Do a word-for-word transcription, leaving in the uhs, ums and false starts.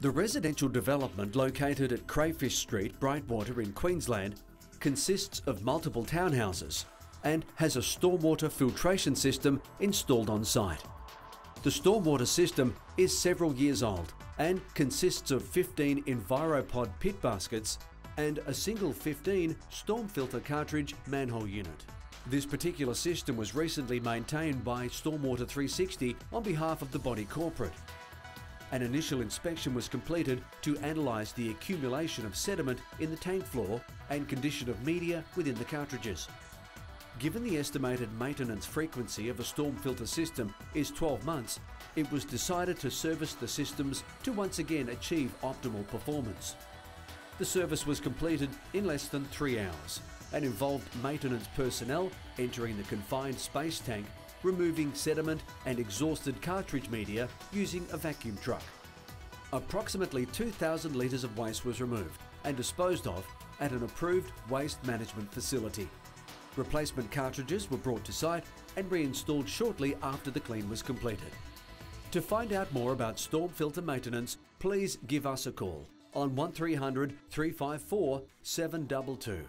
The residential development located at Crayfish Street, Brightwater in Queensland, consists of multiple townhouses and has a stormwater filtration system installed on site. The stormwater system is several years old and consists of fifteen EnviroPod pit baskets and a single fifteen StormFilter cartridge manhole unit. This particular system was recently maintained by Stormwater three sixty on behalf of the body corporate. An initial inspection was completed to analyse the accumulation of sediment in the tank floor and condition of media within the cartridges. Given the estimated maintenance frequency of a StormFilter system is twelve months, it was decided to service the systems to once again achieve optimal performance. The service was completed in less than three hours and involved maintenance personnel entering the confined space tank, removing sediment and exhausted cartridge media using a vacuum truck. Approximately two thousand litres of waste was removed and disposed of at an approved waste management facility. Replacement cartridges were brought to site and reinstalled shortly after the clean was completed. To find out more about StormFilter maintenance, please give us a call on one three hundred, three five four, seven two two.